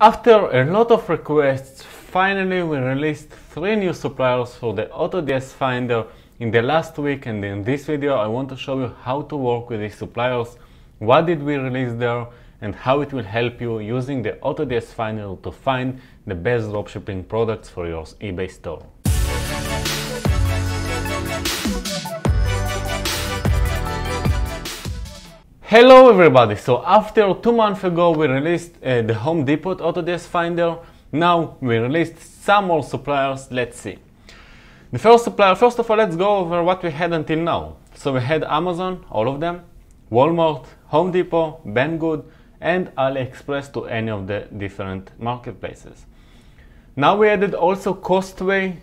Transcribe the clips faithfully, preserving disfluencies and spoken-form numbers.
After a lot of requests, finally we released three new suppliers for the AutoDS Finder in the last week, and in this video I want to show you how to work with these suppliers, what did we release there, and how it will help you using the AutoDS Finder to find the best dropshipping products for your eBay store. Hello everybody! So after two months ago we released uh, the Home Depot AutoDS Finder. Now we released some more suppliers. Let's see. The first supplier, first of all, let's go over what we had until now. So we had Amazon, all of them, Walmart, Home Depot, Banggood, and AliExpress to any of the different marketplaces. Now we added also Costway,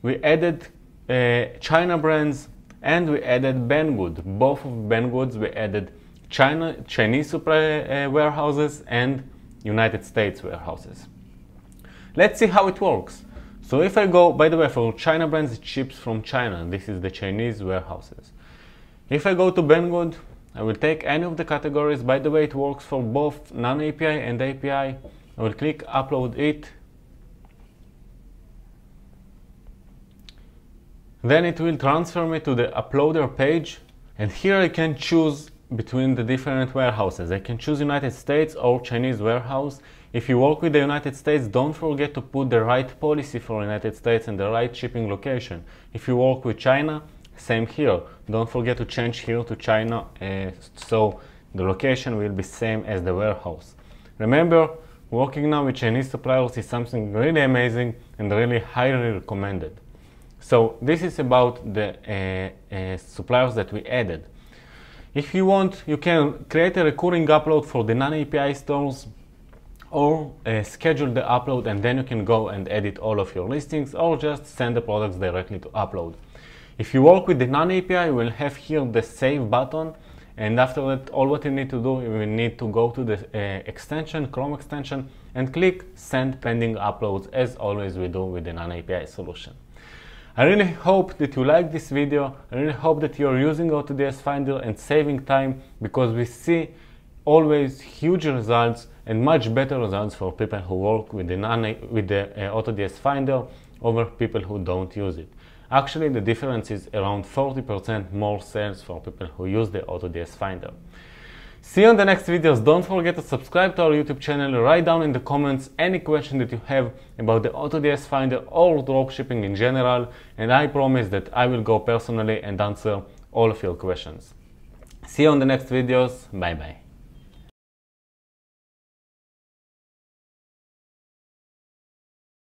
we added uh, China brands, and we added Banggood. Both of Banggood's we added China, Chinese supply uh, warehouses and United States warehouses. Let's see how it works. So if I go, by the way, for China brands, it ships from China. This is the Chinese warehouses. If I go to Banggood, I will take any of the categories. By the way, it works for both non-A P I and A P I. I will click upload it. Then it will transfer me to the uploader page, and here I can choose between the different warehouses. I can choose United States or Chinese warehouse. If you work with the United States, don't forget to put the right policy for United States and the right shipping location. If you work with China, same here. Don't forget to change here to China, uh, so the location will be same as the warehouse. Remember, working now with Chinese suppliers is something really amazing and really highly recommended. So this is about the uh, uh, suppliers that we added. If you want, you can create a recurring upload for the non-A P I stores, or uh, schedule the upload and then you can go and edit all of your listings, or just send the products directly to upload. If you work with the non-A P I, you will have here the save button, and after that all what you need to do, you will need to go to the uh, extension, Chrome extension, and click send pending uploads, as always we do with the non-A P I solution. I really hope that you like this video. I really hope that you are using AutoDS Finder and saving time, because we see always huge results and much better results for people who work with the, with the uh, AutoDS Finder over people who don't use it. Actually, the difference is around forty percent more sales for people who use the AutoDS Finder. See you on the next videos. Don't forget to subscribe to our YouTube channel. Write down in the comments any question that you have about the AutoDS Finder or dropshipping in general, and I promise that I will go personally and answer all of your questions. See you on the next videos. Bye bye.